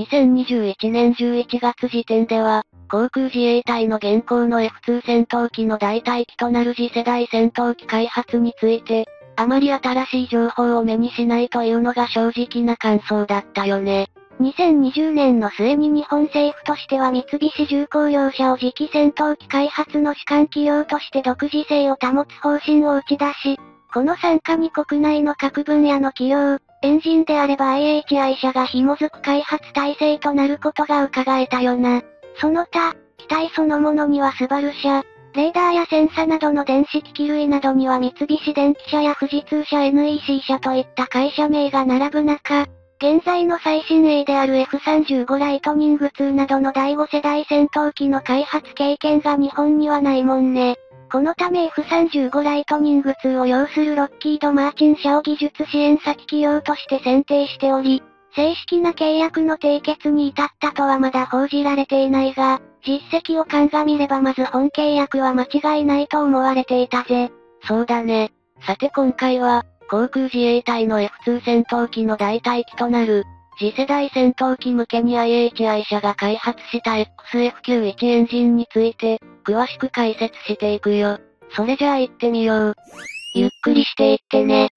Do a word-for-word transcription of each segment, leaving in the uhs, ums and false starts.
にせんにじゅういちねんじゅういちがつ時点では、航空自衛隊の現行の エフツー 戦闘機の代替機となる次世代戦闘機開発について、あまり新しい情報を目にしないというのが正直な感想だったよね。にせんにじゅうねんの末に日本政府としては三菱重工業者を次期戦闘機開発の主管企業として独自性を保つ方針を打ち出し、この傘下に国内の各分野の企業、エンジンであれば アイエイチアイ 社が紐づく開発体制となることが伺えたよな。その他、機体そのものにはスバル社、レーダーやセンサなどの電子機器類などには三菱電機社や富士通社 エヌイーシー 社といった会社名が並ぶ中、現在の最新鋭である エフさんじゅうご ライトニングツーなどのだいご世代戦闘機の開発経験が日本にはないもんね。このため エフさんじゅうご ライトニングツーを擁するロッキード・マーチン社を技術支援先企業として選定しており、正式な契約の締結に至ったとはまだ報じられていないが、実績を鑑みればまず本契約は間違いないと思われていたぜ。そうだね。さて今回は、航空自衛隊の エフツー 戦闘機の代替機となる、次世代戦闘機向けに アイエイチアイ 社が開発した エックスエフきゅうじゅういち エンジンについて、詳しく解説していくよ。それじゃあ行ってみよう。ゆっくりしていってね。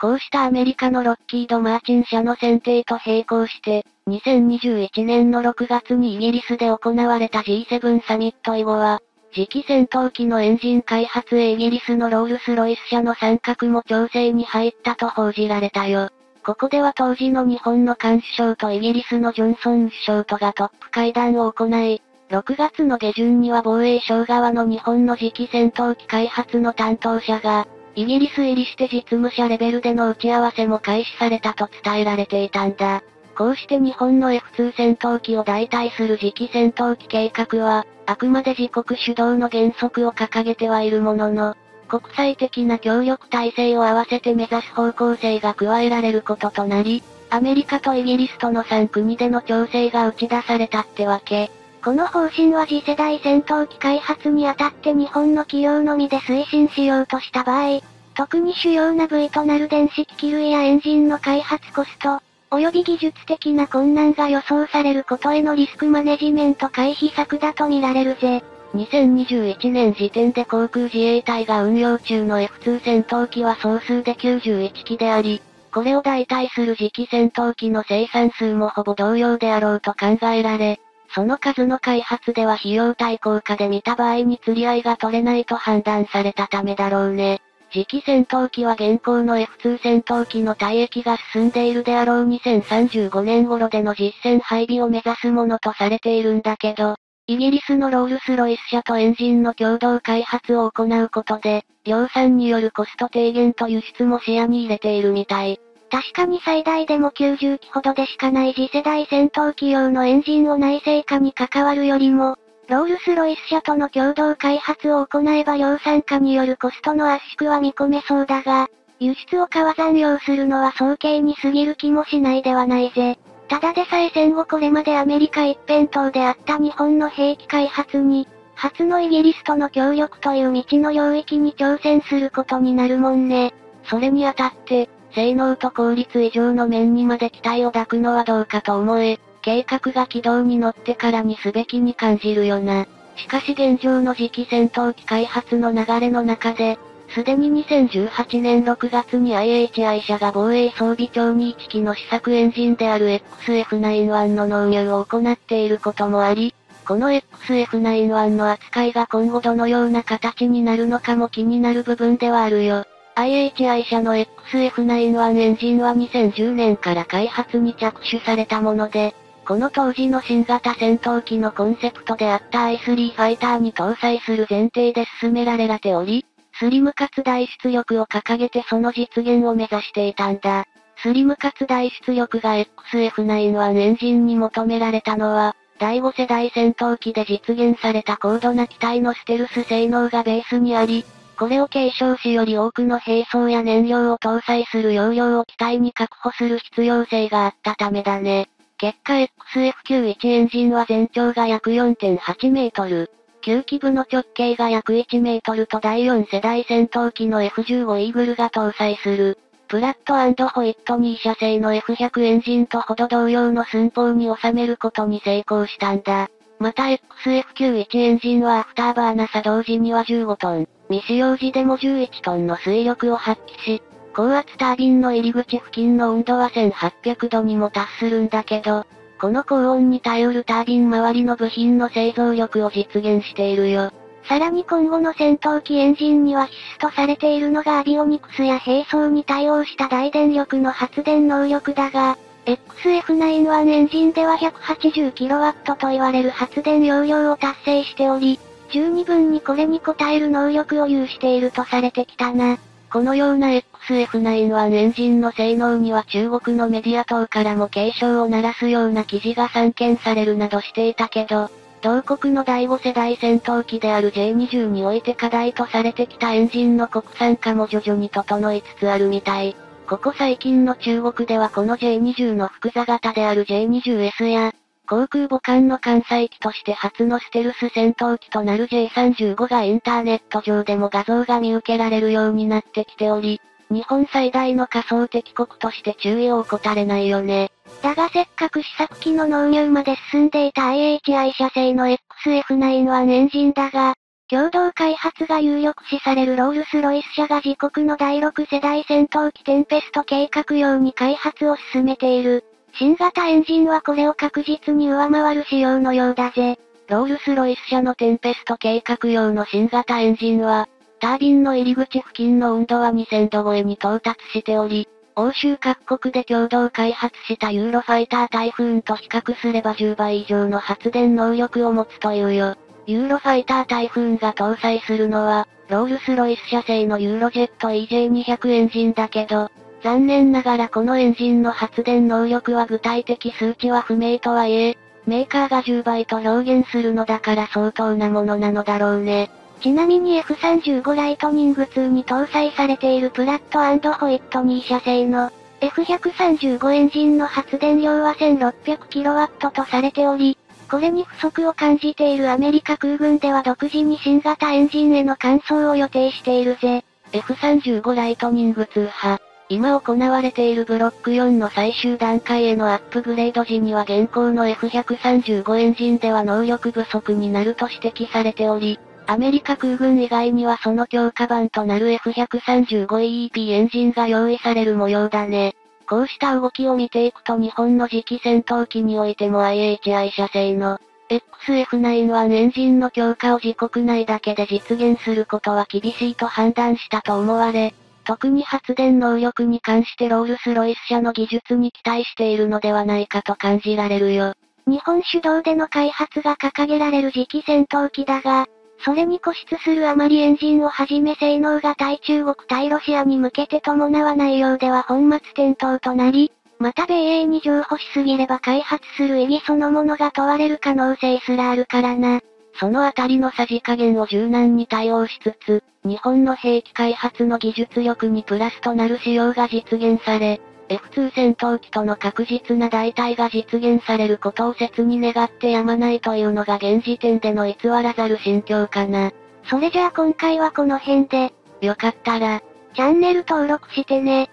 こうしたアメリカのロッキード・マーチン社の選定と並行して、にせんにじゅういちねんのろくがつにイギリスで行われた ジーセブン サミット以後は、次期戦闘機のエンジン開発へイギリスのロールス・ロイス社の参画も調整に入ったと報じられたよ。ここでは当時の日本の菅首相とイギリスのジョンソン首相とがトップ会談を行い、ろくがつの下旬には防衛省側の日本の次期戦闘機開発の担当者が、イギリス入りして実務者レベルでの打ち合わせも開始されたと伝えられていたんだ。こうして日本の エフツー 戦闘機を代替する次期戦闘機計画は、あくまで自国主導の原則を掲げてはいるものの、国際的な協力体制を合わせて目指す方向性が加えられることとなり、アメリカとイギリスとのさん国での調整が打ち出されたってわけ。この方針は次世代戦闘機開発にあたって日本の企業のみで推進しようとした場合、特に主要な部位となる電子機器類やエンジンの開発コスト、及び技術的な困難が予想されることへのリスクマネジメント回避策だと見られるぜ。にせんにじゅういちねん時点で航空自衛隊が運用中の エフツー 戦闘機は総数できゅうじゅういちきであり、これを代替する次期戦闘機の生産数もほぼ同様であろうと考えられ、その数の開発では費用対効果で見た場合に釣り合いが取れないと判断されたためだろうね。次期戦闘機は現行の エフツー 戦闘機の退役が進んでいるであろうにせんさんじゅうごねん頃での実戦配備を目指すものとされているんだけど、イギリスのロールス・ロイス社とエンジンの共同開発を行うことで、量産によるコスト低減と輸出も視野に入れているみたい。確かに最大でもきゅうじゅっきほどでしかない次世代戦闘機用のエンジンを内製化に関わるよりも、ロールス・ロイス社との共同開発を行えば量産化によるコストの圧縮は見込めそうだが、輸出を川残用するのは早計に過ぎる気もしないではないぜ。ただでさえ戦後これまでアメリカ一辺倒であった日本の兵器開発に、初のイギリスとの協力という未知の領域に挑戦することになるもんね。それにあたって、性能と効率以上の面にまで期待を抱くのはどうかと思え、計画が軌道に乗ってからにすべきに感じるよな。しかし現状の次期戦闘機開発の流れの中で、すでににせんじゅうはちねんろくがつに アイエイチアイ 社が防衛装備庁にいちきの試作エンジンである エックスエフきゅうじゅういち の納入を行っていることもあり、この エックスエフきゅうじゅういち の扱いが今後どのような形になるのかも気になる部分ではあるよ。アイエイチアイ 社の エックスエフきゅうじゅういち エンジンはにせんじゅうねんから開発に着手されたもので、この当時の新型戦闘機のコンセプトであった アイスリー ファイターに搭載する前提で進められており、スリムかつ大出力を掲げてその実現を目指していたんだ。スリムかつ大出力が エックスエフきゅうじゅういち エンジンに求められたのは、だいご世代戦闘機で実現された高度な機体のステルス性能がベースにあり、これを継承しより多くの兵装や燃料を搭載する容量を機体に確保する必要性があったためだね。結果 エックスエフきゅうじゅういち エンジンは全長が約 よんてんはちメートル、きゅう基部の直径が約いちメートルとだいよん世代戦闘機の エフじゅうご イーグルが搭載する。フラット&ホイットニー社製の エフひゃく エンジンとほど同様の寸法に収めることに成功したんだ。また エックスエフきゅうじゅういち エンジンはアフターバーナ作動時にはじゅうごトン、未使用時でもじゅういちトンの推力を発揮し、高圧タービンの入り口付近の温度はせんはっぴゃくどにも達するんだけど、この高温に耐えうるタービン周りの部品の製造力を実現しているよ。さらに今後の戦闘機エンジンには必須とされているのがアビオニクスや兵装に対応した大電力の発電能力だが、エックスエフきゅうじゅういち エンジンでは ひゃくはちじゅうキロワット と言われる発電容量を達成しており、十二分にこれに応える能力を有しているとされてきたな。このような エックスエフきゅうじゅういち エンジンの性能には中国のメディア等からも警鐘を鳴らすような記事が散見されるなどしていたけど、同国のだいご世代戦闘機である ジェイにじゅう において課題とされてきたエンジンの国産化も徐々に整いつつあるみたい。ここ最近の中国ではこの ジェイにじゅう の複座型である ジェイにじゅうエス や、航空母艦の艦載機として初のステルス戦闘機となる ジェイさんじゅうご がインターネット上でも画像が見受けられるようになってきており、日本最大の仮想敵国として注意を怠れないよね。だがせっかく試作機の納入まで進んでいた アイエイチアイ 社製の エックスエフきゅうじゅういち エンジンだが、共同開発が有力視されるロールス・ロイス社が自国のだいろく世代戦闘機テンペスト計画用に開発を進めている。新型エンジンはこれを確実に上回る仕様のようだぜ。ロールス・ロイス社のテンペスト計画用の新型エンジンは、タービンの入り口付近の温度はにせんど超えに到達しており、欧州各国で共同開発したユーロファイタータイフーンと比較すればじゅうばい以上の発電能力を持つというよ。ユーロファイタータイフーンが搭載するのは、ロールス・ロイス社製のユーロジェット イージェイにひゃく エンジンだけど、残念ながらこのエンジンの発電能力は具体的数値は不明とはいえ、メーカーがじゅうばいと表現するのだから相当なものなのだろうね。ちなみに エフさんじゅうご ライトニングツーに搭載されているプラット&ホイットニー社製の エフひゃくさんじゅうご エンジンの発電量は せんろっぴゃくキロワット とされており、これに不足を感じているアメリカ空軍では独自に新型エンジンへの換装を予定しているぜ。エフさんじゅうご ライトニングツー派。今行われているブロックよんの最終段階へのアップグレード時には現行の エフひゃくさんじゅうご エンジンでは能力不足になると指摘されており、アメリカ空軍以外にはその強化版となる エフひゃくさんじゅうごイーイーピー エンジンが用意される模様だね。こうした動きを見ていくと日本の次期戦闘機においても アイエイチアイ 社製の エックスエフきゅうじゅういち エンジンの強化を自国内だけで実現することは厳しいと判断したと思われ、特に発電能力に関してロールス・ロイス社の技術に期待しているのではないかと感じられるよ。日本主導での開発が掲げられる次期戦闘機だが、それに固執するあまりエンジンをはじめ性能が対中国対ロシアに向けて伴わないようでは本末転倒となり、また米英に譲歩しすぎれば開発する意義そのものが問われる可能性すらあるからな。そのあたりのさじ加減を柔軟に対応しつつ、日本の兵器開発の技術力にプラスとなる仕様が実現され、エフツー 戦闘機との確実な代替が実現されることを切に願ってやまないというのが現時点での偽らざる心境かな。それじゃあ今回はこの辺で、よかったら、チャンネル登録してね。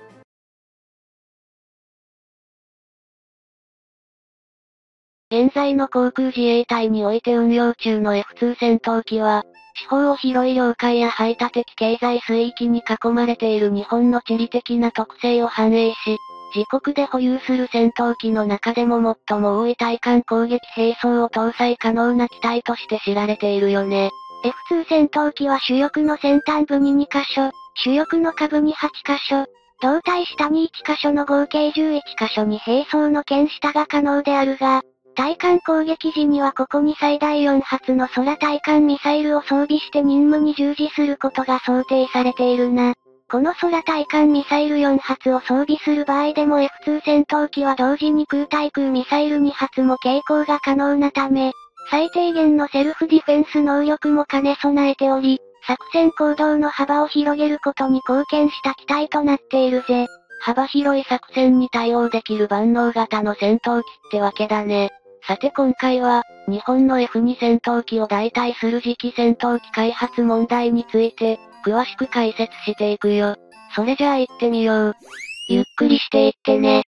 現在の航空自衛隊において運用中の エフツー 戦闘機は、四方を広い領海や排他的経済水域に囲まれている日本の地理的な特性を反映し、自国で保有する戦闘機の中でも最も多い対艦攻撃兵装を搭載可能な機体として知られているよね。エフツー 戦闘機は主翼の先端部ににかしょ、主翼の下部にはちかしょ、胴体下にいちかしょの合計じゅういちかしょに兵装の剣下が可能であるが、対艦攻撃時にはここに最大よんはつの空対艦ミサイルを装備して任務に従事することが想定されているな。この空対艦ミサイルよんはつを装備する場合でも エフツー 戦闘機は同時に空対空ミサイルにはつも携行が可能なため、最低限のセルフディフェンス能力も兼ね備えており、作戦行動の幅を広げることに貢献した機体となっているぜ。幅広い作戦に対応できる万能型の戦闘機ってわけだね。さて今回は、日本の エフツー 戦闘機を代替する次期戦闘機開発問題について、詳しく解説していくよ。それじゃあ行ってみよう。ゆっくりしていってね。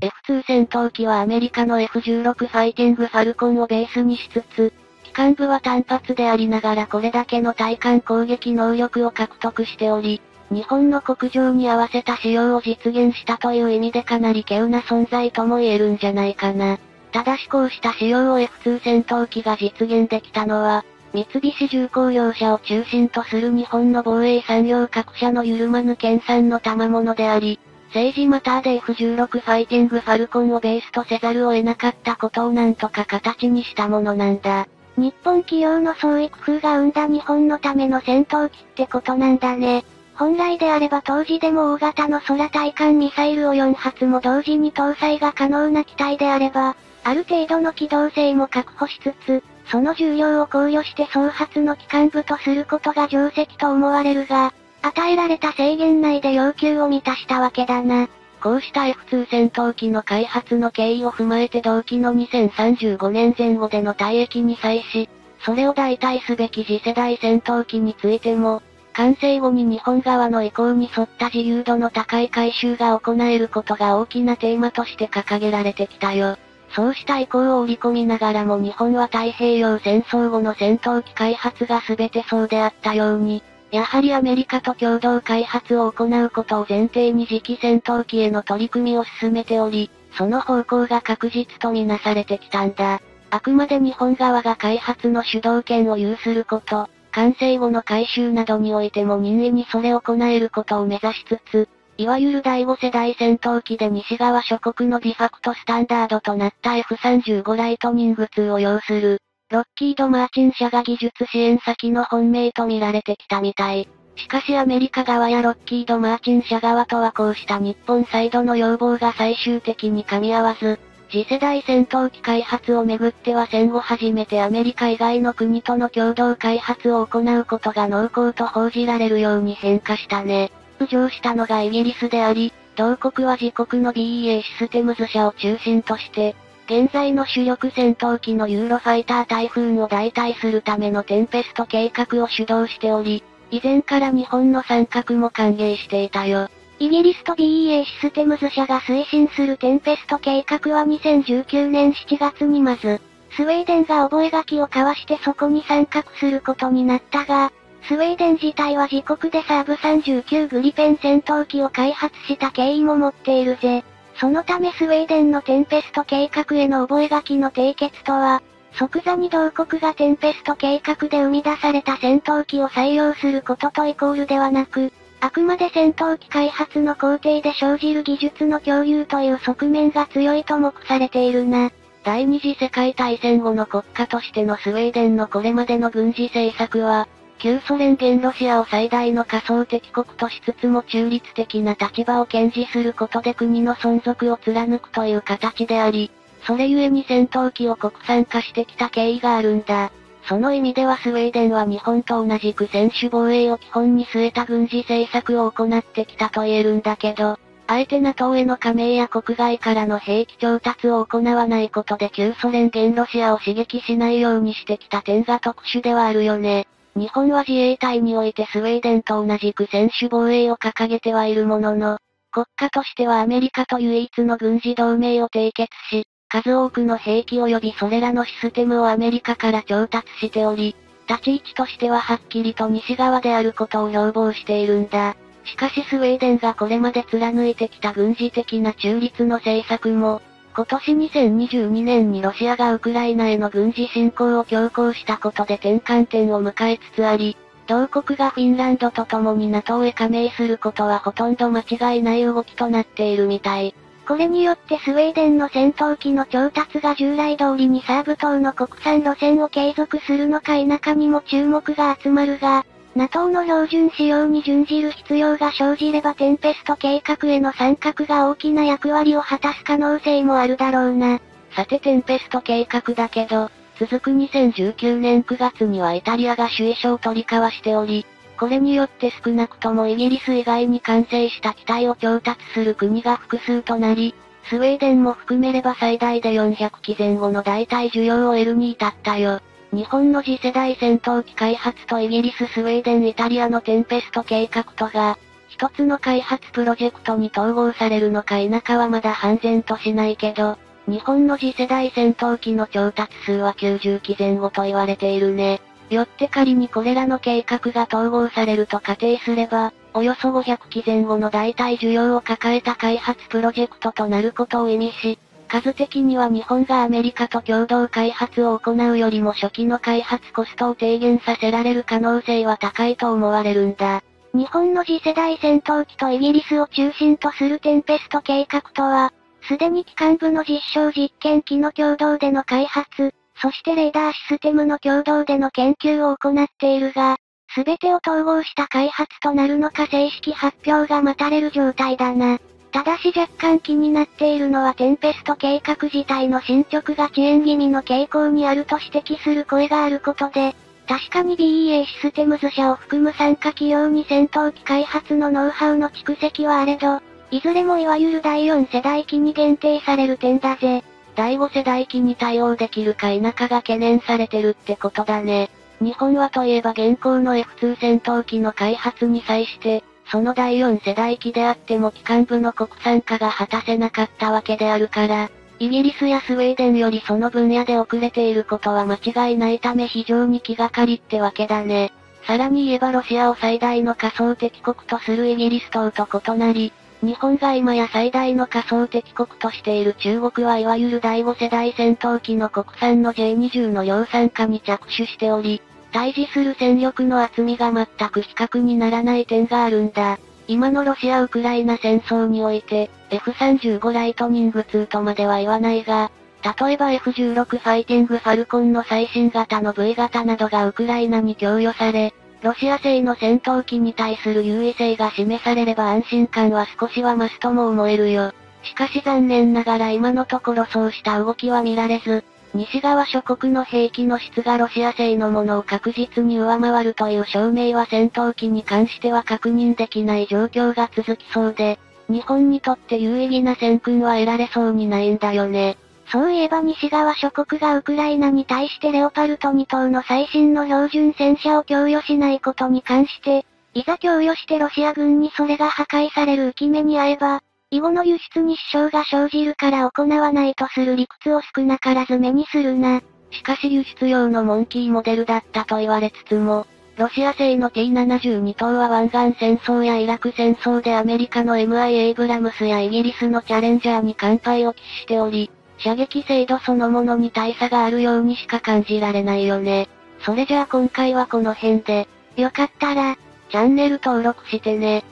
エフツー 戦闘機はアメリカの エフじゅうろく ファイティングファルコンをベースにしつつ、機関部は単発でありながらこれだけの対艦攻撃能力を獲得しており、日本の国情に合わせた使用を実現したという意味でかなり稀有な存在とも言えるんじゃないかな。ただしこうした使用を エフツー 戦闘機が実現できたのは、三菱重工業者を中心とする日本の防衛産業各社の緩まぬ研鑽の賜物であり、政治マターで エフじゅうろく ファイティングファルコンをベースとせざるを得なかったことをなんとか形にしたものなんだ。日本企業の創意工夫が生んだ日本のための戦闘機ってことなんだね。本来であれば当時でも大型の空対艦ミサイルをよんはつも同時に搭載が可能な機体であれば、ある程度の機動性も確保しつつ、その重量を考慮して総発の機関部とすることが定石と思われるが、与えられた制限内で要求を満たしたわけだな。こうした エフツー 戦闘機の開発の経緯を踏まえて同期のにせんさんじゅうごねんぜん後での退役に際し、それを代替すべき次世代戦闘機についても、完成後に日本側の意向に沿った自由度の高い改修が行えることが大きなテーマとして掲げられてきたよ。そうした意向を織り込みながらも日本は太平洋戦争後の戦闘機開発が全てそうであったように、やはりアメリカと共同開発を行うことを前提に次期戦闘機への取り組みを進めており、その方向が確実とみなされてきたんだ。あくまで日本側が開発の主導権を有すること、完成後の改修などにおいても任意にそれを行えることを目指しつつ、いわゆるだいご世代戦闘機で西側諸国のディファクトスタンダードとなった エフさんじゅうご ライトニングツーを要する、ロッキード・マーチン社が技術支援先の本命と見られてきたみたい。しかしアメリカ側やロッキード・マーチン社側とはこうした日本サイドの要望が最終的に噛み合わず、次世代戦闘機開発をめぐっては戦後初めてアメリカ以外の国との共同開発を行うことが濃厚と報じられるように変化したね。浮上したのがイギリスであり、同国は自国の ビーイーエー システムズ社を中心として、現在の主力戦闘機のユーロファイタータイフーンを代替するためのテンペスト計画を主導しており、以前から日本の参画も歓迎していたよ。イギリスと ビーイーエー システムズ社が推進するテンペスト計画はにせんじゅうきゅうねんしちがつにまず、スウェーデンが覚書を交わしてそこに参画することになったが、スウェーデン自体は自国でサーブさんじゅうきゅうグリペン戦闘機を開発した経緯も持っているぜ。そのためスウェーデンのテンペスト計画への覚書の締結とは、即座に同国がテンペスト計画で生み出された戦闘機を採用することとイコールではなく、あくまで戦闘機開発の工程で生じる技術の共有という側面が強いと目されているな。第二次世界大戦後の国家としてのスウェーデンのこれまでの軍事政策は、旧ソ連現ロシアを最大の仮想敵国としつつも中立的な立場を堅持することで国の存続を貫くという形であり、それゆえに戦闘機を国産化してきた経緯があるんだ。その意味ではスウェーデンは日本と同じく専守防衛を基本に据えた軍事政策を行ってきたと言えるんだけど、あえて NATO への加盟や国外からの兵器調達を行わないことで旧ソ連現ロシアを刺激しないようにしてきた点が特殊ではあるよね。日本は自衛隊においてスウェーデンと同じく専守防衛を掲げてはいるものの、国家としてはアメリカと唯一の軍事同盟を締結し、数多くの兵器及びそれらのシステムをアメリカから調達しており、立ち位置としてははっきりと西側であることを標榜しているんだ。しかしスウェーデンがこれまで貫いてきた軍事的な中立の政策も、今年にせんにじゅうにねんにロシアがウクライナへの軍事侵攻を強行したことで転換点を迎えつつあり、同国がフィンランドと共に NATO へ加盟することはほとんど間違いない動きとなっているみたい。これによってスウェーデンの戦闘機の調達が従来通りにサーブ等の国産路線を継続するのか否かにも注目が集まるが、NATO の標準使用に準じる必要が生じればテンペスト計画への参画が大きな役割を果たす可能性もあるだろうな。さてテンペスト計画だけど、続くにせんじゅうきゅうねんくがつにはイタリアが首位書を取り交わしており、これによって少なくともイギリス以外に完成した機体を調達する国が複数となり、スウェーデンも含めれば最大でよんひゃくきぜん後の代替需要を得るに至ったよ。日本の次世代戦闘機開発とイギリス、スウェーデン、イタリアのテンペスト計画とが、一つの開発プロジェクトに統合されるのか否かはまだ判然としないけど、日本の次世代戦闘機の調達数はきゅうじゅっきぜん後と言われているね。よって仮にこれらの計画が統合されると仮定すれば、およそごひゃくきぜん後の代替需要を抱えた開発プロジェクトとなることを意味し、数的には日本がアメリカと共同開発を行うよりも初期の開発コストを低減させられる可能性は高いと思われるんだ。日本の次世代戦闘機とイギリスを中心とするテンペスト計画とは、すでに機関部の実証実験機の共同での開発、そしてレーダーシステムの共同での研究を行っているが、すべてを統合した開発となるのか正式発表が待たれる状態だな。ただし若干気になっているのはテンペスト計画自体の進捗が遅延気味の傾向にあると指摘する声があることで、確かに ビーイーエー システムズ社を含む参加企業に戦闘機開発のノウハウの蓄積はあれど、いずれもいわゆるだいよん世代機に限定される点だぜ。だいご世代機に対応できるか否かが懸念されてるってことだね。日本はといえば現行の エフツー 戦闘機の開発に際して、そのだいよん世代機であっても機関部の国産化が果たせなかったわけであるから、イギリスやスウェーデンよりその分野で遅れていることは間違いないため非常に気がかりってわけだね。さらに言えばロシアを最大の仮想敵国とするイギリス等と異なり、日本が今や最大の仮想敵国としている中国はいわゆるだいご世代戦闘機の国産の ジェイにじゅう の量産化に着手しており、対峙する戦力の厚みが全く比較にならない点があるんだ。今のロシア・ウクライナ戦争において、エフさんじゅうご ライトニングツーとまでは言わないが、例えば エフじゅうろく ファイティングファルコンの最新型の ブイ 型などがウクライナに供与され、ロシア製の戦闘機に対する優位性が示されれば安心感は少しは増すとも思えるよ。しかし残念ながら今のところそうした動きは見られず、西側諸国の兵器の質がロシア製のものを確実に上回るという証明は戦闘機に関しては確認できない状況が続きそうで、日本にとって有意義な戦訓は得られそうにないんだよね。そういえば西側諸国がウクライナに対してレオパルトに等の最新の標準戦車を供与しないことに関して、いざ供与してロシア軍にそれが破壊される浮き目に遭えば、以後の輸出に支障が生じるから行わないとする理屈を少なからず目にするな。しかし輸出用のモンキーモデルだったと言われつつも、ロシア製の ティーななじゅうに 等は湾岸戦争やイラク戦争でアメリカの エムアイ エイブラムスやイギリスのチャレンジャーに完敗を喫しており、射撃精度そのものに大差があるようにしか感じられないよね。それじゃあ今回はこの辺で、よかったら、チャンネル登録してね。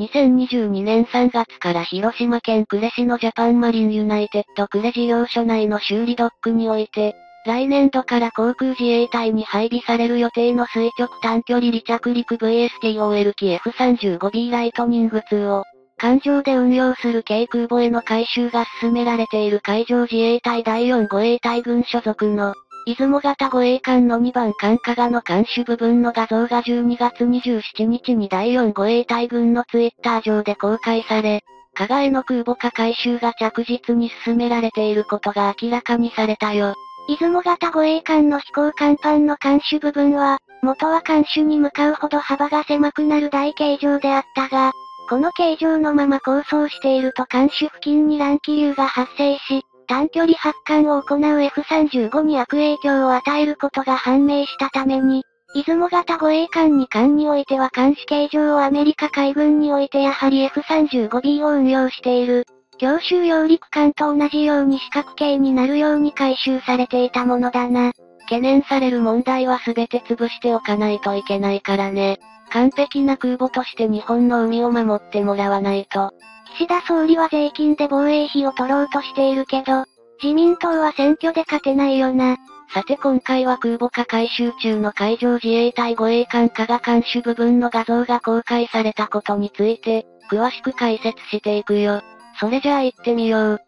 にせんにじゅうにねんさんがつから広島県呉市のジャパンマリンユナイテッド呉事業所内の修理ドックにおいて、来年度から航空自衛隊に配備される予定の垂直短距離離着陸 ブイエスティーオーエル 機 エフさんじゅうごビー ライトニングツーを、艦上で運用する軽空母への改修が進められている海上自衛隊だいよん護衛隊群所属の、出雲型護衛艦のにばん艦加賀の艦首部分の画像がじゅうにがつにじゅうしちにちにだいよん護衛隊群のツイッター上で公開され、加賀への空母化改修が着実に進められていることが明らかにされたよ。出雲型護衛艦の飛行甲板の艦首部分は、元は艦首に向かうほど幅が狭くなる大形状であったが、この形状のまま構想していると艦首付近に乱気流が発生し、短距離発艦を行う エフさんじゅうご に悪影響を与えることが判明したために、出雲型護衛艦に艦においては艦首形状をアメリカ海軍においてやはり エフさんじゅうごビー を運用している。強襲揚陸艦と同じように四角形になるように改修されていたものだな。懸念される問題は全て潰しておかないといけないからね。完璧な空母として日本の海を守ってもらわないと。岸田総理は税金で防衛費を取ろうとしているけど、自民党は選挙で勝てないよな。さて今回は空母化改修中の海上自衛隊護衛艦加賀艦首部分の画像が公開されたことについて、詳しく解説していくよ。それじゃあ行ってみよう。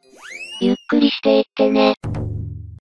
ゆっくりしていってね。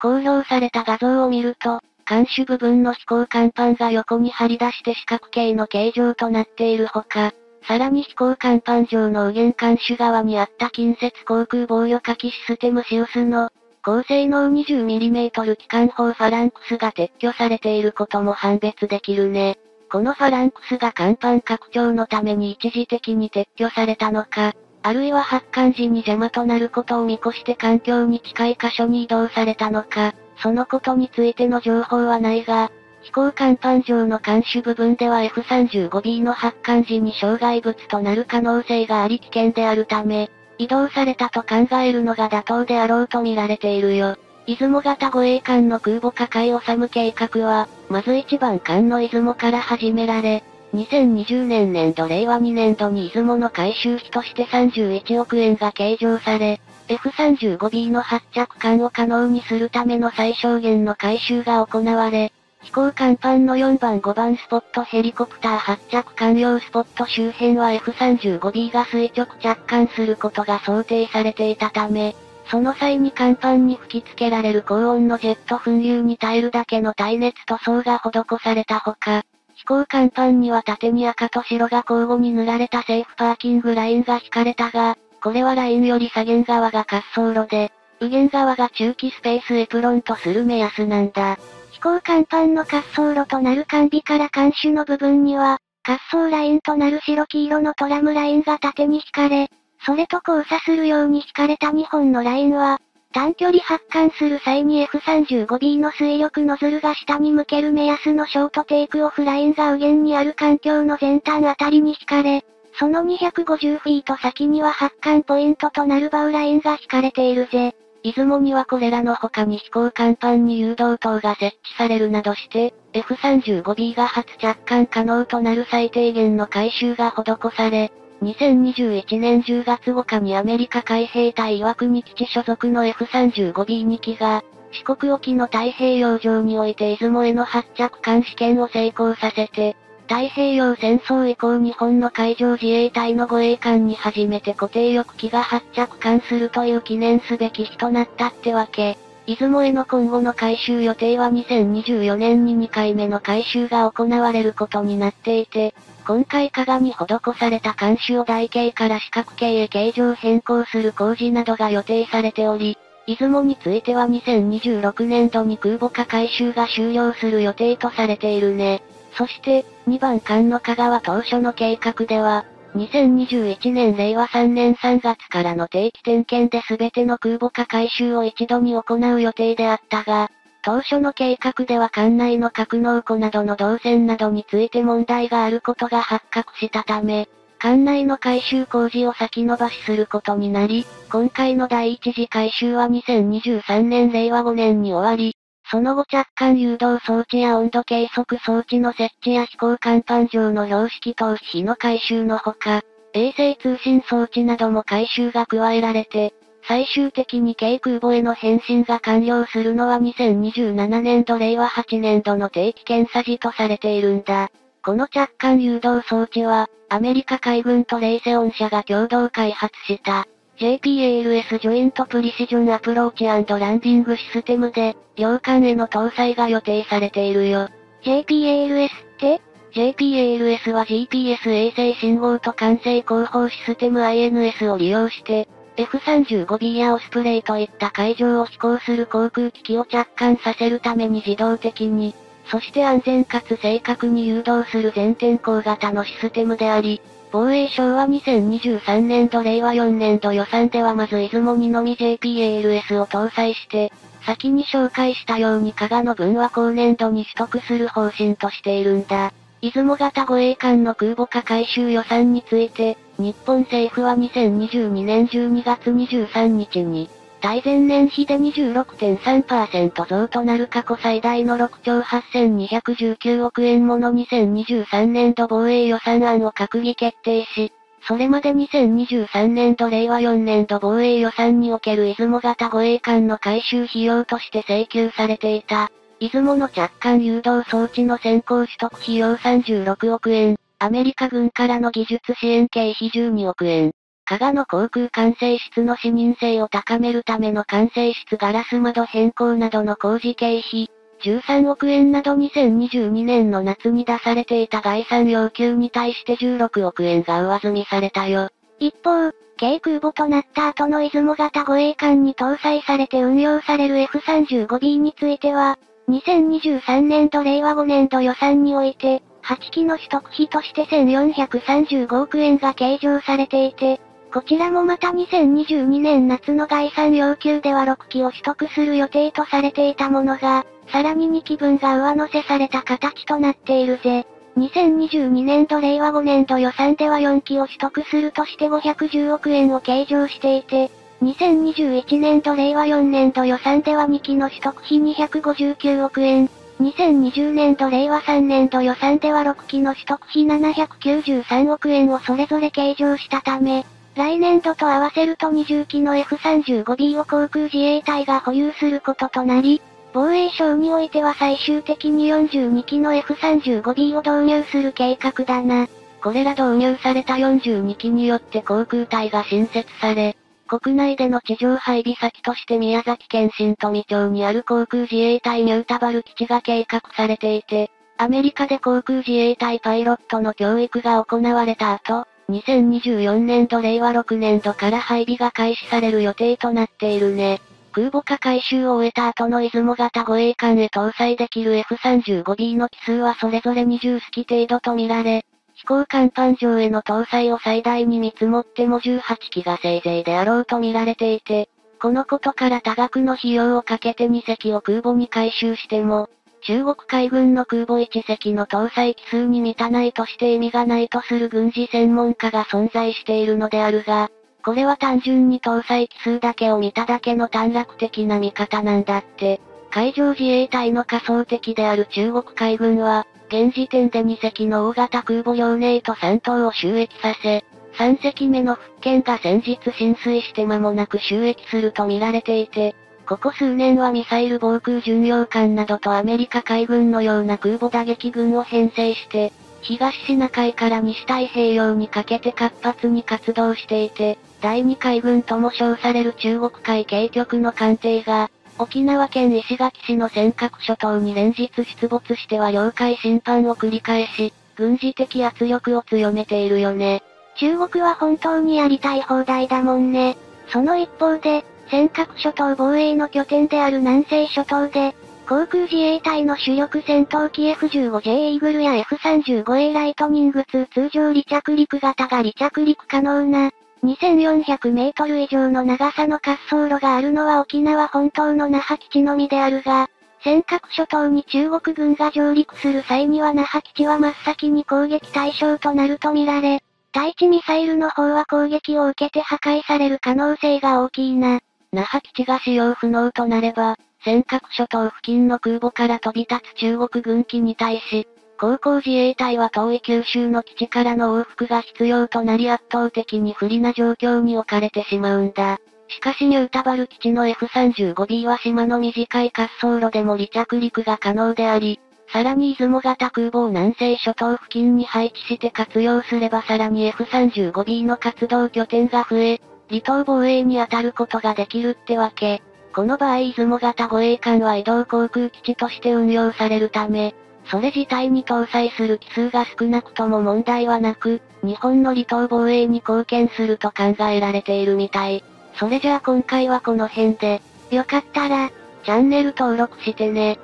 公表された画像を見ると、艦首部分の飛行甲板が横に張り出して四角形の形状となっているほか、さらに飛行甲板上の右舷艦首側にあった近接航空防御火器システムシウスの、高性能 にじゅうミリメートル 機関砲ファランクスが撤去されていることも判別できるね。このファランクスが甲板拡張のために一時的に撤去されたのか、あるいは発艦時に邪魔となることを見越して艦橋に近い箇所に移動されたのか、そのことについての情報はないが、飛行甲板上の艦首部分では エフさんじゅうごビー の発艦時に障害物となる可能性があり危険であるため、移動されたと考えるのが妥当であろうと見られているよ。出雲型護衛艦の空母化改を治む計画は、まずいちばん艦の出雲から始められ、にせんにじゅうねん年度れいわにねん度に出雲の改修費としてさんじゅういちおくえんが計上され、エフさんじゅうごビー の発着艦を可能にするための最小限の改修が行われ、飛行甲板のよんばんごばんスポットヘリコプター発着艦用スポット周辺は エフさんじゅうごビー が垂直着艦することが想定されていたため、その際に甲板に吹き付けられる高温のジェット噴流に耐えるだけの耐熱塗装が施されたほか、飛行甲板には縦に赤と白が交互に塗られたセーフパーキングラインが引かれたが、これはラインより左舷側が滑走路で、右舷側が駐機スペースエプロンとする目安なんだ。飛行甲板の滑走路となる艦尾から艦首の部分には、滑走ラインとなる白黄色のトラムラインが縦に引かれ、それと交差するように引かれたにほんのラインは、短距離発艦する際に エフさんじゅうごビー の水力ノズルが下に向ける目安のショートテイクオフラインが右舷にある艦橋の前端あたりに引かれ、そのにひゃくごじゅうフィート先には発艦ポイントとなるバウラインが引かれているぜ。出雲にはこれらの他に飛行甲板に誘導灯が設置されるなどして、エフさんじゅうごビー が初着艦可能となる最低限の改修が施され、にせんにじゅういちねんじゅうがつごかにアメリカ海兵隊岩国基地所属の エフさんじゅうごビーに 機が、四国沖の太平洋上において出雲への発着艦試験を成功させて、太平洋戦争以降日本の海上自衛隊の護衛艦に初めて固定翼機が発着艦するという記念すべき日となったってわけ。出雲への今後の改修予定はにせんにじゅうよねんににかいめの改修が行われることになっていて、今回加賀に施された艦首を台形から四角形へ形状変更する工事などが予定されており、出雲についてはにせんにじゅうろくねん度に空母化改修が終了する予定とされているね。そして、にばん艦の加賀は当初の計画では、にせんにじゅういちねんれいわさんねんさんがつからの定期点検で全ての空母化改修を一度に行う予定であったが、当初の計画では艦内の格納庫などの動線などについて問題があることが発覚したため、艦内の改修工事を先延ばしすることになり、今回の第一次改修はにせんにじゅうさんねんれいわごねんに終わり、その後着艦誘導装置や温度計測装置の設置や飛行甲板上の標識等費の改修のほか、衛星通信装置なども改修が加えられて、最終的に軽空母への変身が完了するのはにせんにじゅうななねん度れいわはちねん度の定期検査時とされているんだ。この着艦誘導装置は、アメリカ海軍とレイセオン社が共同開発した。ジェイパルス ジョイントプリシジョンアプローチ&ランディングシステムで、両艦への搭載が予定されているよ。ジェイパルス って ?ジェイパルス は ジーピーエス 衛星信号と管制広報システム アイエヌエス を利用して、エフさんじゅうごビー やオスプレイといった海上を飛行する航空機器を着艦させるために自動的に、そして安全かつ正確に誘導する全天候型のシステムであり、防衛省はにせんにじゅうさんねん度れいわよねん度予算ではまず出雲にのみ ジェイパルス を搭載して、先に紹介したように加賀の分は後年度に取得する方針としているんだ。出雲型護衛艦の空母化改修予算について、日本政府はにせんにじゅうにねんじゅうにがつにじゅうさんにちに、対前年比で にじゅうろくてんさんパーセント 増となる過去最大のろくちょうはっせんにひゃくじゅうきゅうおくえんものにせんにじゅうさんねん度防衛予算案を閣議決定し、それまでにせんにじゅうさんねん度れいわよねん度防衛予算における出雲型護衛艦の改修費用として請求されていた。出雲の着艦誘導装置の先行取得費用さんじゅうろくおくえん、アメリカ軍からの技術支援経費じゅうにおくえん。加賀の航空管制室の視認性を高めるための管制室ガラス窓変更などの工事経費、じゅうさんおくえんなどにせんにじゅうにねんの夏に出されていた概算要求に対してじゅうろくおくえんが上積みされたよ。一方、軽空母となった後の出雲型護衛艦に搭載されて運用される エフさんじゅうごビー については、にせんにじゅうさんねんどれいわごねんど予算において、はちきの取得費としてせんよんひゃくさんじゅうごおくえんが計上されていて、こちらもまたにせんにじゅうにねん夏の概算要求ではろっきを取得する予定とされていたものが、さらににきぶんが上乗せされた形となっているぜ。にせんにじゅうにねんどれいわごねんど予算ではよんきを取得するとしてごひゃくじゅうおくえんを計上していて、にせんにじゅういちねんどれいわよねんど予算ではにきの取得費にひゃくごじゅうきゅうおくえん、にせんにじゅうねんどれいわさんねんど予算ではろっきの取得費ななひゃくきゅうじゅうさんおくえんをそれぞれ計上したため、来年度と合わせるとにじゅっきの エフさんじゅうごビー を航空自衛隊が保有することとなり、防衛省においては最終的によんじゅうにきの エフさんじゅうごビー を導入する計画だな。これら導入されたよんじゅうにきによって航空隊が新設され、国内での地上配備先として宮崎県新富町にある航空自衛隊ニュータバル基地が計画されていて、アメリカで航空自衛隊パイロットの教育が行われた後、にせんにじゅうよねんどれいわろくねんどから配備が開始される予定となっているね。空母化改修を終えた後の出雲型護衛艦へ搭載できる エフさんじゅうごビー の機数はそれぞれにじゅっき程度とみられ、飛行甲板上への搭載を最大に見積もってもじゅうはっきがせいぜいであろうと見られていて、このことから多額の費用をかけてにせきを空母に改修しても、中国海軍の空母いっせきの搭載機数に満たないとして意味がないとする軍事専門家が存在しているのであるが、これは単純に搭載機数だけを見ただけの短絡的な見方なんだって。海上自衛隊の仮想敵である中国海軍は、現時点でにせきの大型空母遼寧とさんとうを就役させ、さんせきめの福建が先日浸水して間もなく就役すると見られていて、ここ数年はミサイル防空巡洋艦などとアメリカ海軍のような空母打撃群を編成して、東シナ海から西太平洋にかけて活発に活動していて、だいに海軍とも称される中国海警局の艦艇が、沖縄県石垣市の尖閣諸島に連日出没しては領海侵犯を繰り返し、軍事的圧力を強めているよね。中国は本当にやりたい放題だもんね。その一方で、尖閣諸島防衛の拠点である南西諸島で、航空自衛隊の主力戦闘機 エフじゅうごジェー イーグルや エフさんじゅうごエー ライトニングツー通常離着陸型が離着陸可能なにせんよんひゃくメートル以上の長さの滑走路があるのは沖縄本島の那覇基地のみであるが、尖閣諸島に中国軍が上陸する際には那覇基地は真っ先に攻撃対象となるとみられ、対地ミサイルの方は攻撃を受けて破壊される可能性が大きいな。那覇基地が使用不能となれば、尖閣諸島付近の空母から飛び立つ中国軍機に対し、航空自衛隊は遠い九州の基地からの往復が必要となり圧倒的に不利な状況に置かれてしまうんだ。しかしニュータバル基地の エフさんじゅうごビー は島の短い滑走路でも離着陸が可能であり、さらに出雲型空母を南西諸島付近に配置して活用すればさらに エフさんじゅうごビー の活動拠点が増え、離島防衛に当たることができるってわけ。この場合出雲型護衛艦は移動航空基地として運用されるため、それ自体に搭載する機数が少なくとも問題はなく、日本の離島防衛に貢献すると考えられているみたい。それじゃあ今回はこの辺で、よかったら、チャンネル登録してね。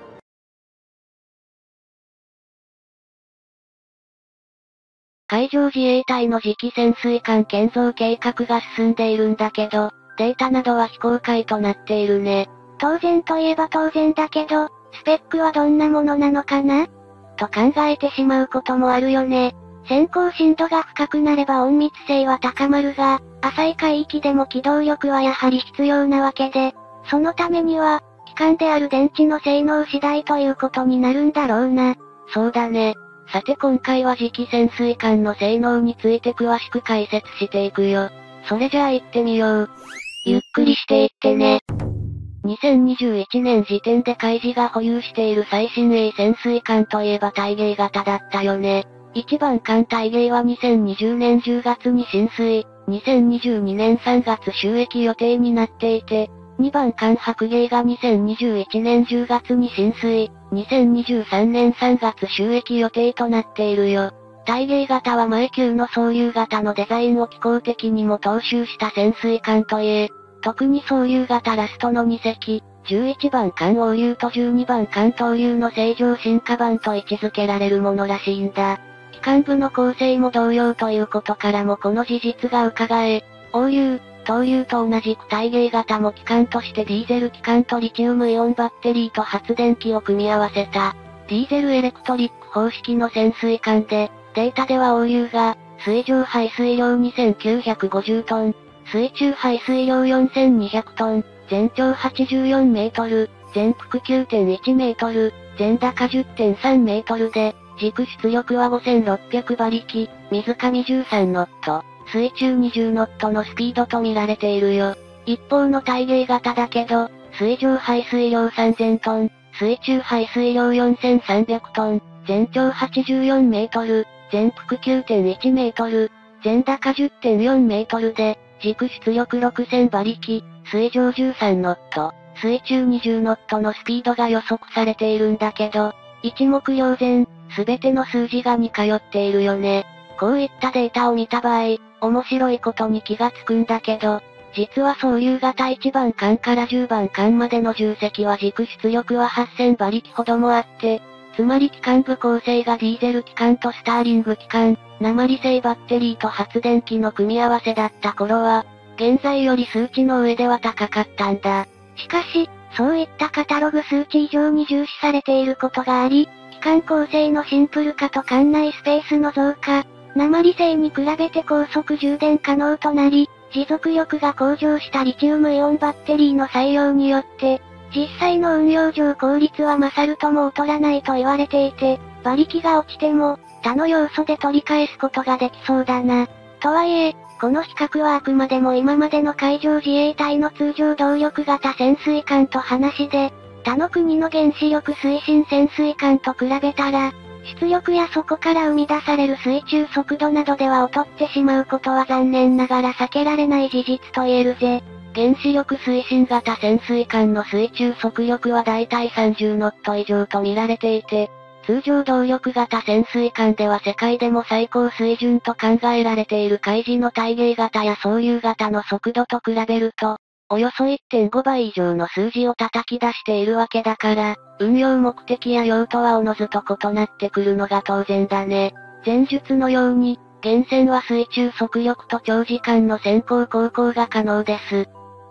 海上自衛隊の次期潜水艦建造計画が進んでいるんだけど、データなどは非公開となっているね。当然といえば当然だけど、スペックはどんなものなのかな?と考えてしまうこともあるよね。先行深度が深くなれば隠密性は高まるが、浅い海域でも機動力はやはり必要なわけで、そのためには、基幹である電池の性能次第ということになるんだろうな。そうだね。さて今回は次期潜水艦の性能について詳しく解説していくよ。それじゃあ行ってみよう。ゆっくりしていってね。にせんにじゅういちねん時点で海自が保有している最新鋭潜水艦といえば大鯨型だったよね。いちばん艦大鯨はにせんにじゅうねんじゅうがつに浸水、にせんにじゅうにねんさんがつ就役予定になっていて、にばん艦白鯨がにせんにじゅういちねんじゅうがつに浸水、にせんにじゅうさんねんさんがつ就役予定となっているよ。対迎型は前級の装竜型のデザインを機構的にも踏襲した潜水艦といえ、特に装竜型ラストのに隻、じゅういちばん艦王竜とじゅうにばん艦闘竜の正常進化版と位置づけられるものらしいんだ。機関部の構成も同様ということからもこの事実が伺え、王竜、闘竜と同じく対迎型も機関としてディーゼル機関とリチウムイオンバッテリーと発電機を組み合わせた、ディーゼルエレクトリック方式の潜水艦で、データでは王竜が、水上排水量にせんきゅうひゃくごじゅうトン、水中排水量よんせんにひゃくトン、全長はちじゅうよんメートル、全幅 きゅうてんいちメートル、全高 じゅってんさんメートルで、軸出力はごせんろっぴゃくばりき、水上じゅうさんノット、水中にじゅうノットのスピードと見られているよ。一方の対迎型だけど、水上排水量さんぜんトン、水中排水量よんせんさんびゃくトン、全長はちじゅうよんメートル、全幅 きゅうてんいちメートル、全高 じゅってんよんメートルで、軸出力ろくせんばりき、水上じゅうさんノット、水中にじゅうノットのスピードが予測されているんだけど、一目瞭然、すべての数字が似通っているよね。こういったデータを見た場合、面白いことに気がつくんだけど、実は装竜型いちばん艦からじゅうばん艦までのじゅう隻は軸出力ははっせんばりきほどもあって、つまり機関部構成がディーゼル機関とスターリング機関、鉛製バッテリーと発電機の組み合わせだった頃は、現在より数値の上では高かったんだ。しかし、そういったカタログ数値以上に重視されていることがあり、機関構成のシンプル化と艦内スペースの増加、鉛製に比べて高速充電可能となり、持続力が向上したリチウムイオンバッテリーの採用によって、実際の運用上効率は勝るとも劣らないと言われていて、馬力が落ちても、他の要素で取り返すことができそうだな。とはいえ、この比較はあくまでも今までの海上自衛隊の通常動力型潜水艦と話で、他の国の原子力推進潜水艦と比べたら、出力やそこから生み出される水中速度などでは劣ってしまうことは残念ながら避けられない事実と言えるぜ。原子力推進型潜水艦の水中速力はだいたいさんじゅうノット以上と見られていて、通常動力型潜水艦では世界でも最高水準と考えられている海自の対迎型や装竜型の速度と比べると、およそ いってんごばい以上の数字を叩き出しているわけだから、運用目的や用途はおのずと異なってくるのが当然だね。前述のように、原潜は水中速力と長時間の潜航航行が可能です。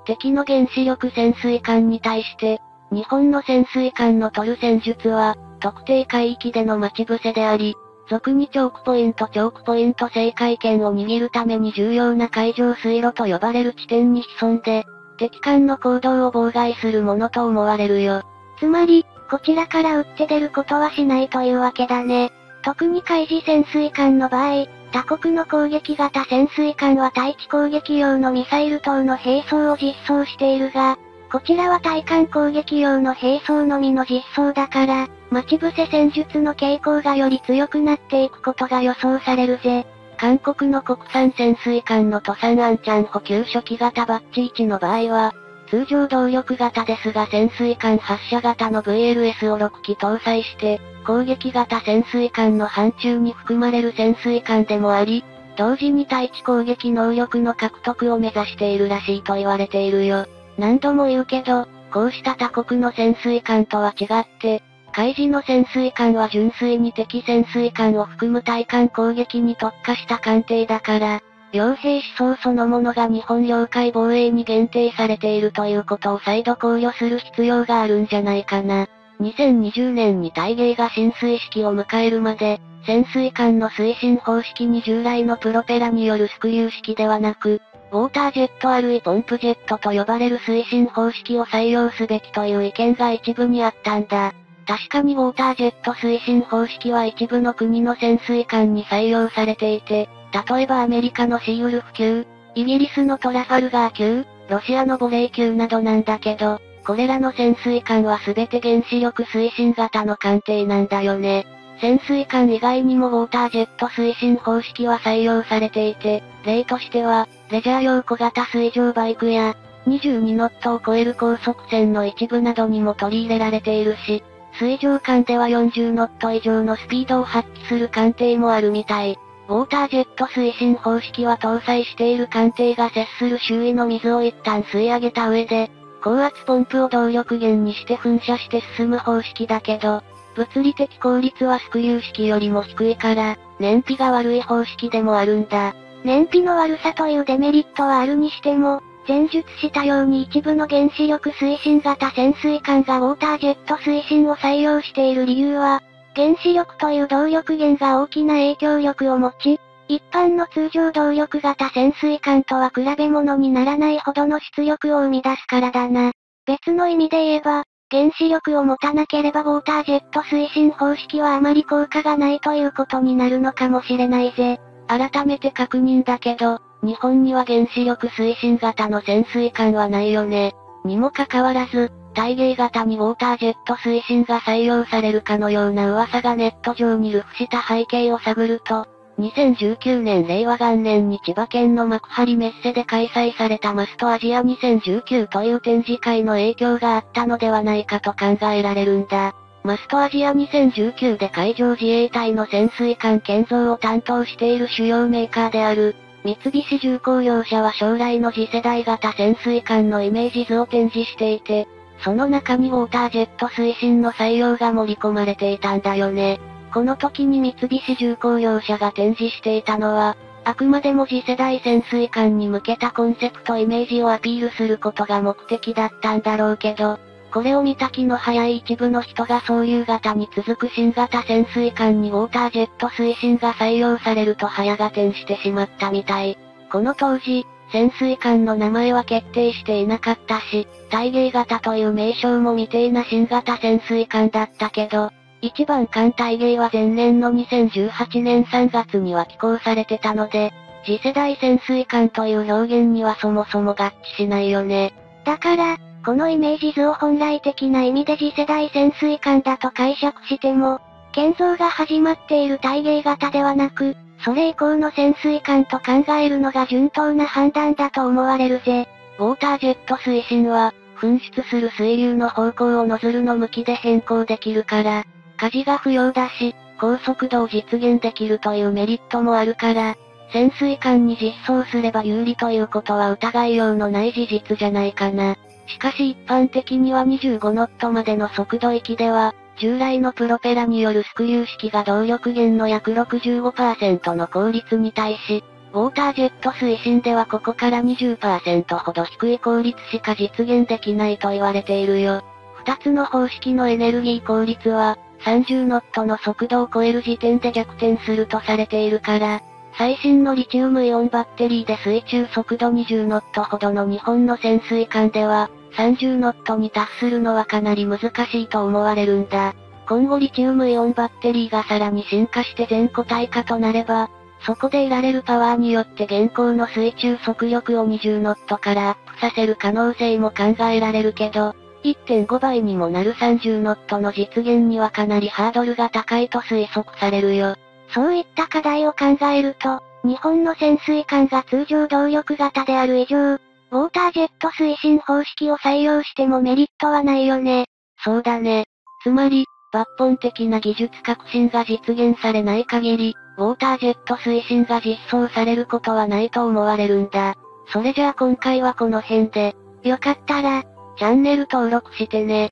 敵の原子力潜水艦に対して、日本の潜水艦のトル戦術は、特定海域での待ち伏せであり、俗にチョークポイントチョークポイント制海権を握るために重要な海上水路と呼ばれる地点に潜んで、敵艦の行動を妨害するものと思われるよ。つまり、こちらから撃って出ることはしないというわけだね。特に海自潜水艦の場合、他国の攻撃型潜水艦は対地攻撃用のミサイル等の並走を実装しているが、こちらは対艦攻撃用の並走のみの実装だから、待ち伏せ戦術の傾向がより強くなっていくことが予想されるぜ。韓国の国産潜水艦のトサンアンチャン補給初期型バッチいちの場合は、通常動力型ですが潜水艦発射型の ブイエルエス をろっき搭載して、攻撃型潜水艦の範疇に含まれる潜水艦でもあり、同時に対地攻撃能力の獲得を目指しているらしいと言われているよ。何度も言うけど、こうした他国の潜水艦とは違って、海自の潜水艦は純粋に敵潜水艦を含む対艦攻撃に特化した艦艇だから、傭兵思想そのものが日本領海防衛に限定されているということを再度考慮する必要があるんじゃないかな。にせんにじゅうねんに対迎が進水式を迎えるまで、潜水艦の推進方式に従来のプロペラによるスクリュー式ではなく、ウォータージェットあるいポンプジェットと呼ばれる推進方式を採用すべきという意見が一部にあったんだ。確かにウォータージェット推進方式は一部の国の潜水艦に採用されていて、例えばアメリカのシーウルフ級、イギリスのトラファルガー級、ロシアのボレー級などなんだけど、これらの潜水艦は全て原子力推進型の艦艇なんだよね。潜水艦以外にもウォータージェット推進方式は採用されていて、例としては、レジャー用小型水上バイクや、にじゅうにノットを超える高速船の一部などにも取り入れられているし、水上艦ではよんじゅうノット以上のスピードを発揮する艦艇もあるみたい。ウォータージェット推進方式は搭載している艦艇が接する周囲の水を一旦吸い上げた上で、高圧ポンプを動力源にして噴射して進む方式だけど、物理的効率はスクリュー式よりも低いから、燃費が悪い方式でもあるんだ。燃費の悪さというデメリットはあるにしても、前述したように一部の原子力推進型潜水艦がウォータージェット推進を採用している理由は、原子力という動力源が大きな影響力を持ち、一般の通常動力型潜水艦とは比べ物にならないほどの出力を生み出すからだな。別の意味で言えば、原子力を持たなければウォータージェット推進方式はあまり効果がないということになるのかもしれないぜ。改めて確認だけど、日本には原子力推進型の潜水艦はないよね。にもかかわらず、対迎型にウォータージェット推進が採用されるかのような噂がネット上に流布した背景を探ると、にせんじゅうきゅうねん令和元年に千葉県の幕張メッセで開催されたマストアジアにせんじゅうきゅうという展示会の影響があったのではないかと考えられるんだ。マストアジアにせんじゅうきゅうで海上自衛隊の潜水艦建造を担当している主要メーカーである三菱重工業者は将来の次世代型潜水艦のイメージ図を展示していて、その中にウォータージェット推進の採用が盛り込まれていたんだよね。この時に三菱重工業者が展示していたのは、あくまでも次世代潜水艦に向けたコンセプトイメージをアピールすることが目的だったんだろうけど、これを見た気の早い一部の人がそういう型に続く新型潜水艦にウォータージェット推進が採用されると早合点してしまったみたい。この当時、潜水艦の名前は決定していなかったし、対迎型という名称も未定な新型潜水艦だったけど、いちばん艦対迎は前年のにせんじゅうはちねんさんがつには寄港されてたので、次世代潜水艦という表現にはそもそも合致しないよね。だから、このイメージ図を本来的な意味で次世代潜水艦だと解釈しても、建造が始まっている対迎型ではなく、それ以降の潜水艦と考えるのが順当な判断だと思われるぜ。ウォータージェット推進は、噴出する水流の方向をノズルの向きで変更できるから、舵が不要だし、高速度を実現できるというメリットもあるから、潜水艦に実装すれば有利ということは疑いようのない事実じゃないかな。しかし一般的にはにじゅうごノットまでの速度域では、従来のプロペラによるスクリュー式が動力源の約 ろくじゅうごパーセント の効率に対し、ウォータージェット推進ではここから にじゅっパーセント ほど低い効率しか実現できないと言われているよ。二つの方式のエネルギー効率は、さんじゅうノットの速度を超える時点で逆転するとされているから、最新のリチウムイオンバッテリーで水中速度にじゅうノットほどの日本の潜水艦では、さんじゅうノットに達するのはかなり難しいと思われるんだ。今後リチウムイオンバッテリーがさらに進化して全固体化となれば、そこで得られるパワーによって現行の水中速力をにじゅうノットからアップさせる可能性も考えられるけど、いってんごばいにもなるさんじゅうノットの実現にはかなりハードルが高いと推測されるよ。そういった課題を考えると、日本の潜水艦が通常動力型である以上、ウォータージェット推進方式を採用してもメリットはないよね。そうだね。つまり、抜本的な技術革新が実現されない限り、ウォータージェット推進が実装されることはないと思われるんだ。それじゃあ今回はこの辺で、よかったら、チャンネル登録してね。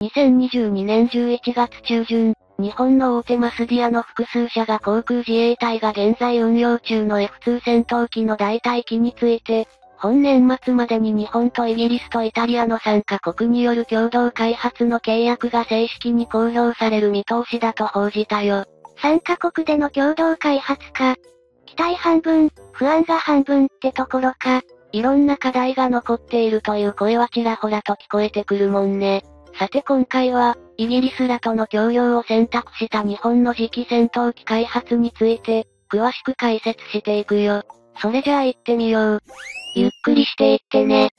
にせんにじゅうにねんじゅういちがつ中旬、日本の大手マスディアの複数社が航空自衛隊が現在運用中の エフツー 戦闘機の代替機について、本年末までに日本とイギリスとイタリアのさんかこくによる共同開発の契約が正式に公表される見通しだと報じたよ。さんかこくでの共同開発か。期待半分、不安が半分ってところか。いろんな課題が残っているという声はちらほらと聞こえてくるもんね。さて今回は、イギリスらとの協業を選択した日本の次期戦闘機開発について、詳しく解説していくよ。それじゃあ行ってみよう。ゆっくりしていってね。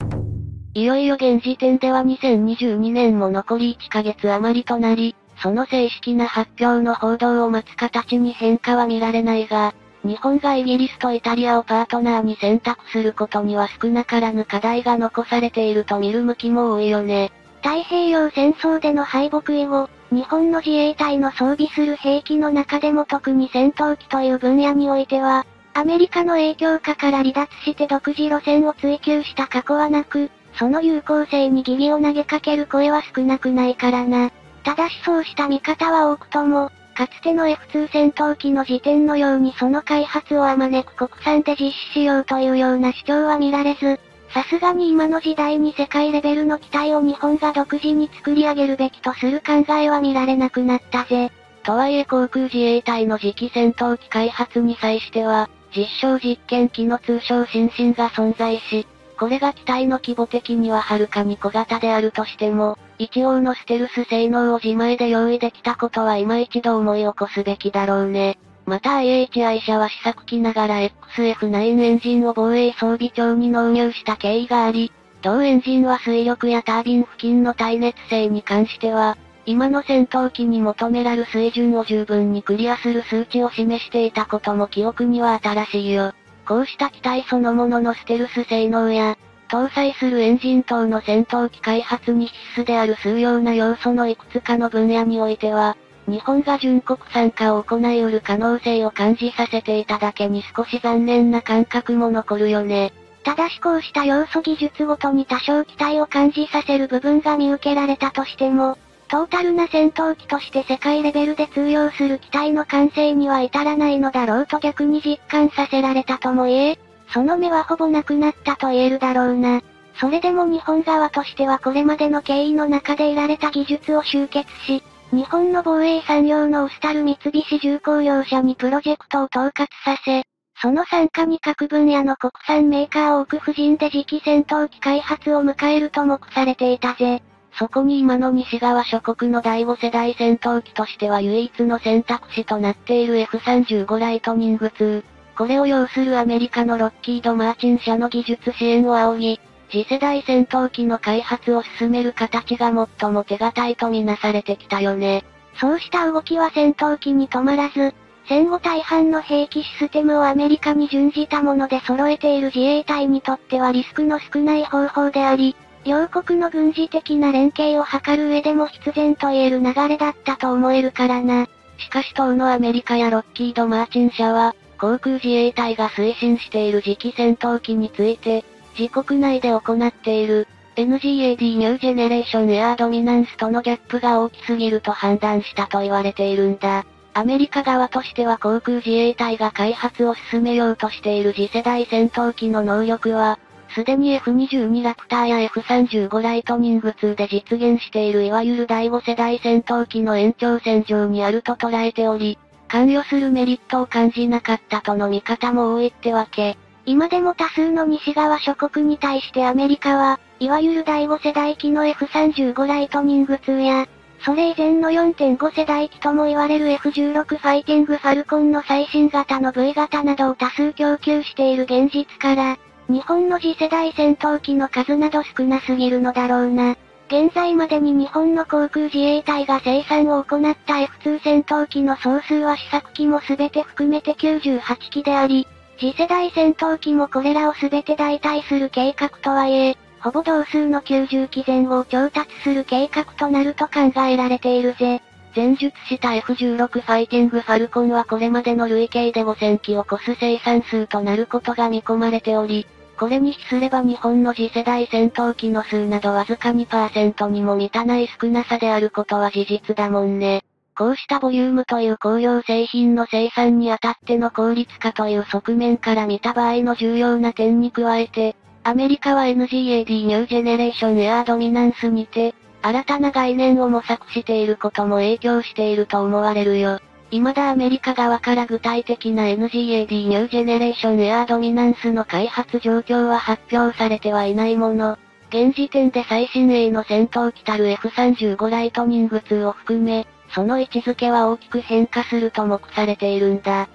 いよいよ現時点ではにせんにじゅうにねんも残りいっかげつ余りとなり、その正式な発表の報道を待つ形に変化は見られないが、日本がイギリスとイタリアをパートナーに選択することには少なからぬ課題が残されていると見る向きも多いよね。太平洋戦争での敗北以後、日本の自衛隊の装備する兵器の中でも特に戦闘機という分野においては、アメリカの影響下から離脱して独自路線を追求した過去はなく、その有効性に疑義を投げかける声は少なくないからな。ただしそうした見方は多くとも、かつての エフツー 戦闘機の時点のようにその開発をあまねく国産で実施しようというような主張は見られず、さすがに今の時代に世界レベルの機体を日本が独自に作り上げるべきとする考えは見られなくなったぜ。とはいえ航空自衛隊の次期戦闘機開発に際しては、実証実験機の通称シンシンが存在し、これが機体の規模的にははるかに小型であるとしても、一応のステルス性能を自前で用意できたことは今一度思い起こすべきだろうね。また アイエイチアイ 社は試作機ながら エックスエフナイン エンジンを防衛装備庁に納入した経緯があり、同エンジンは水力やタービン付近の耐熱性に関しては、今の戦闘機に求められる水準を十分にクリアする数値を示していたことも記憶には新しいよ。こうした機体そのもののステルス性能や、搭載するエンジン等の戦闘機開発に必須である数量な要素のいくつかの分野においては、日本が純国産化を行い得る可能性を感じさせていただけに少し残念な感覚も残るよね。ただしこうした要素技術ごとに多少期待を感じさせる部分が見受けられたとしても、トータルな戦闘機として世界レベルで通用する機体の完成には至らないのだろうと逆に実感させられたとも言え、その目はほぼなくなったと言えるだろうな。それでも日本側としてはこれまでの経緯の中で得られた技術を集結し、日本の防衛産業の薄たる三菱重工業社にプロジェクトを統括させ、その傘下に各分野の国産メーカーを置く布陣で次期戦闘機開発を迎えると目されていたぜ。そこに今の西側諸国のだいご世代戦闘機としては唯一の選択肢となっている エフさんじゅうご ライトニングツー。これを要するアメリカのロッキード・マーチン社の技術支援を仰ぎ、次世代戦闘機の開発を進める形が最も手堅いとみなされてきたよね。そうした動きは戦闘機に止まらず、戦後大半の兵器システムをアメリカに準じたもので揃えている自衛隊にとってはリスクの少ない方法であり、両国の軍事的な連携を図る上でも必然と言える流れだったと思えるからな。しかし当のアメリカやロッキード・マーチン社は、航空自衛隊が推進している次期戦闘機について、自国内で行っている エヌガド ニュージェネレーションエアードミナンスとのギャップが大きすぎると判断したと言われているんだ。アメリカ側としては航空自衛隊が開発を進めようとしている次世代戦闘機の能力は、すでに エフにじゅうに ラプターや エフさんじゅうご ライトニングツーで実現しているいわゆるだいご世代戦闘機の延長線上にあると捉えており、関与するメリットを感じなかったとの見方も多いってわけ。今でも多数の西側諸国に対してアメリカは、いわゆるだいご世代機の エフさんじゅうご ライトニングツーや、それ以前の よんてんご 世代機とも言われる エフじゅうろく ファイティングファルコンの最新型の ブイ 型などを多数供給している現実から、日本の次世代戦闘機の数など少なすぎるのだろうな。現在までに日本の航空自衛隊が生産を行った エフツー 戦闘機の総数は試作機も全て含めてきゅうじゅうはちきであり、次世代戦闘機もこれらを全て代替する計画とはいえ、ほぼ同数のきゅうじゅっきぜん後を調達する計画となると考えられているぜ。前述した エフじゅうろく ファイティングファルコンはこれまでの累計でごせんきを超す生産数となることが見込まれており、これに比すれば日本の次世代戦闘機の数などわずか にパーセント にも満たない少なさであることは事実だもんね。こうしたボリュームという工業製品の生産にあたっての効率化という側面から見た場合の重要な点に加えて、アメリカは エヌガド ニュージェネレーションエアードミナンスにて、新たな概念を模索していることも影響していると思われるよ。未だアメリカ側から具体的な エヌガド ニュージェネレーションエアードミナンスの開発状況は発表されてはいないもの、現時点で最新鋭の戦闘機たる エフさんじゅうご ライトニングツーを含め、その位置づけは大きく変化すると目されているんだ。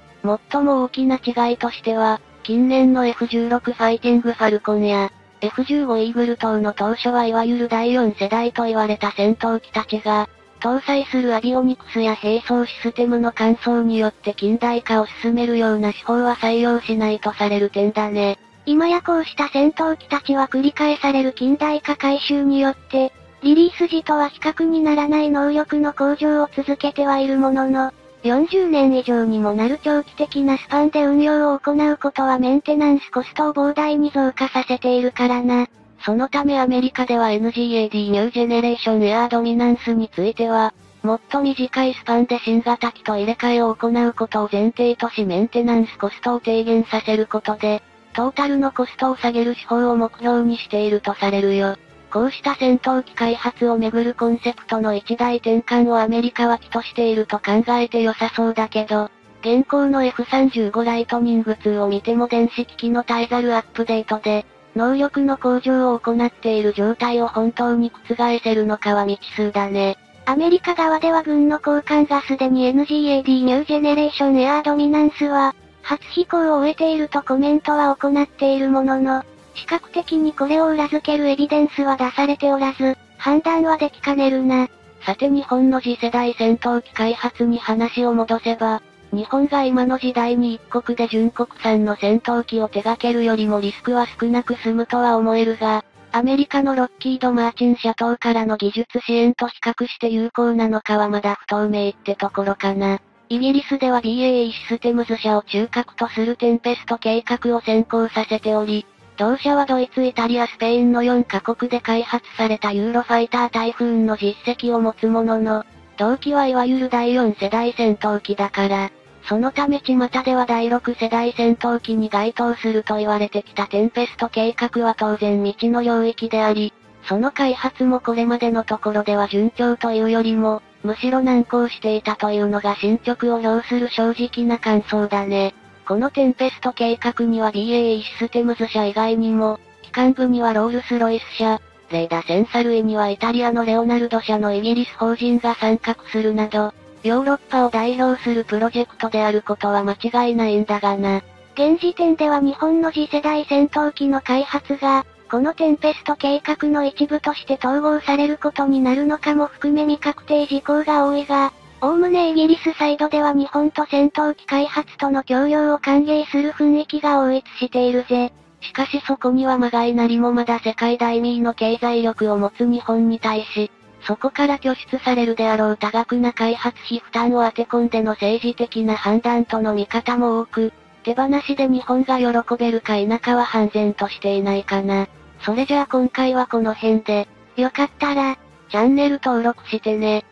最も大きな違いとしては、近年の エフじゅうろく ファイティングファルコンや エフじゅうご イーグル等の当初はいわゆるだいよん世代と言われた戦闘機たちが、搭載するアビオニクスや兵装システムの換装によって近代化を進めるような手法は採用しないとされる点だね。今やこうした戦闘機たちは繰り返される近代化改修によって、リリース時とは比較にならない能力の向上を続けてはいるものの、よんじゅうねん以上にもなる長期的なスパンで運用を行うことはメンテナンスコストを膨大に増加させているからな。そのためアメリカでは エヌガド ニュージェネレーションエアードミナンスについては、もっと短いスパンで新型機と入れ替えを行うことを前提としメンテナンスコストを低減させることで、トータルのコストを下げる手法を目標にしているとされるよ。こうした戦闘機開発をめぐるコンセプトの一大転換をアメリカは企図していると考えて良さそうだけど、現行の エフさんじゅうご ライトニングツーを見ても電子機器の絶えざるアップデートで、能力の向上を行っている状態を本当に覆せるのかは未知数だね。アメリカ側では軍の高官がすでに エヌガド ニュージェネレーションエアードミナンスは、初飛行を終えているとコメントは行っているものの、視覚的にこれを裏付けるエビデンスは出されておらず、判断はできかねるな。さて日本の次世代戦闘機開発に話を戻せば、日本が今の時代に一国で純国産の戦闘機を手掛けるよりもリスクは少なく済むとは思えるが、アメリカのロッキード・マーチン社等からの技術支援と比較して有効なのかはまだ不透明ってところかな。イギリスでは ビーエーイー システムズ社を中核とするテンペスト計画を先行させており、同社はドイツ、イタリア、スペインのよんカ国で開発されたユーロファイタータイフーンの実績を持つものの、同機はいわゆるだいよんせだい戦闘機だから、そのため巷ではだいろくせだい戦闘機に該当すると言われてきたテンペスト計画は当然未知の領域であり、その開発もこれまでのところでは順調というよりも、むしろ難航していたというのが進捗を要する正直な感想だね。このテンペスト計画には ビーエーイー システムズ社以外にも、機関部にはロールスロイス社、レーダセンサ類にはイタリアのレオナルド社のイギリス法人が参画するなど、ヨーロッパを代表するプロジェクトであることは間違いないんだがな。現時点では日本の次世代戦闘機の開発が、このテンペスト計画の一部として統合されることになるのかも含め未確定事項が多いが、おおむねイギリスサイドでは日本と戦闘機開発との協業を歓迎する雰囲気が応一しているぜ。しかしそこにはまがいなりもまだ世界第二位の経済力を持つ日本に対し、そこから拠出されるであろう多額な開発費負担を当て込んでの政治的な判断との見方も多く、手放しで日本が喜べるか否かは判然としていないかな。それじゃあ今回はこの辺で、よかったら、チャンネル登録してね。